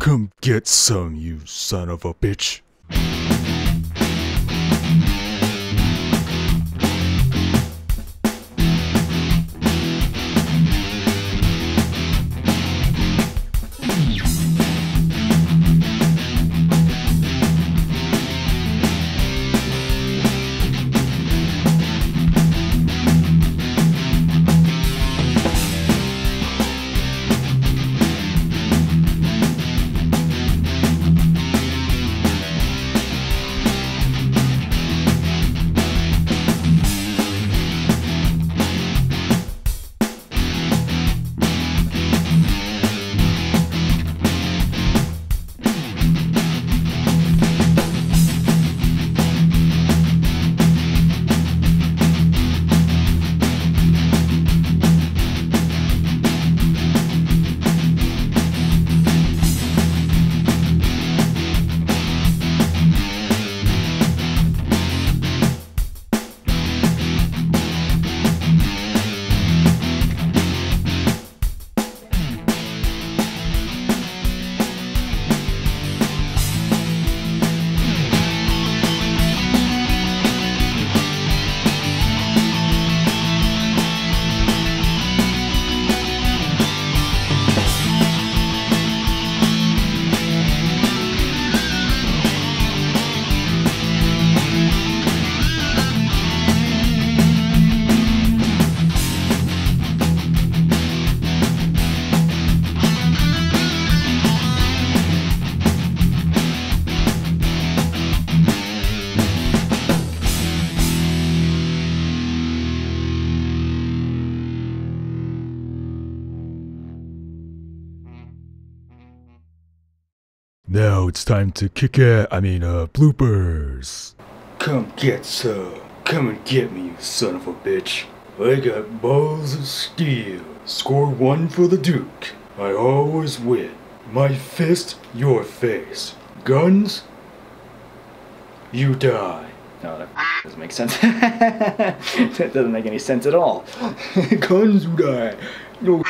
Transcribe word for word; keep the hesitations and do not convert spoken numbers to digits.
Come get some, you son of a bitch. Now it's time to kick ass, I mean, uh, bloopers. Come get some. Come and get me, you son of a bitch. I got balls of steel. Score one for the Duke. I always win. My fist, your face. Guns, you die. No, that doesn't make sense. That doesn't make any sense at all. Guns, you die. No.